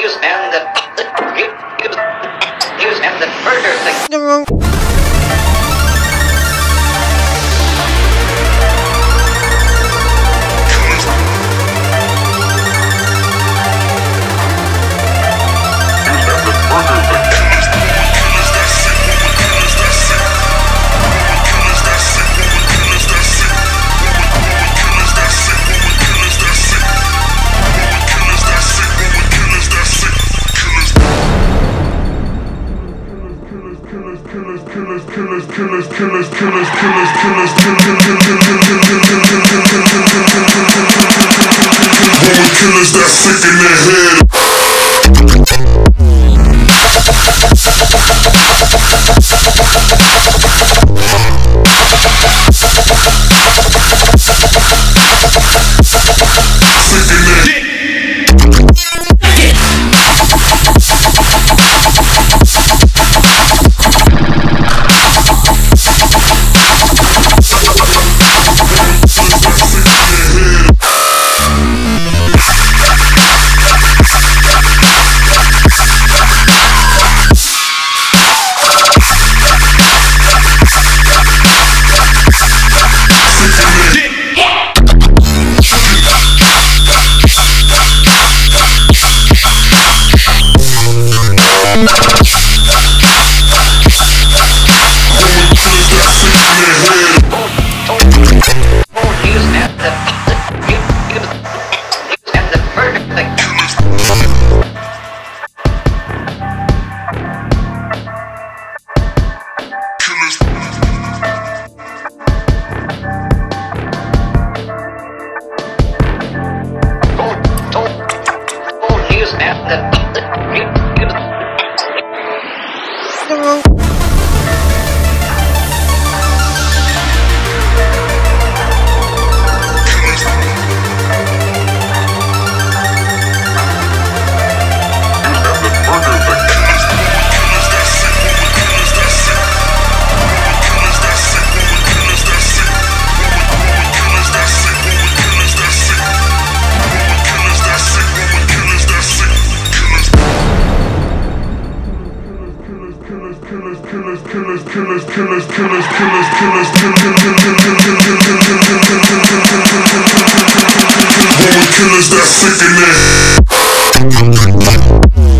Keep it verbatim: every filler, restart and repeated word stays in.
newsman that newsman that murdered the room. Killers, killers, killers, killers, killers, killers, that's sick in their head. Sick in their head. Killers, killers, killers, killers, killers, killers, killers, killers, killers,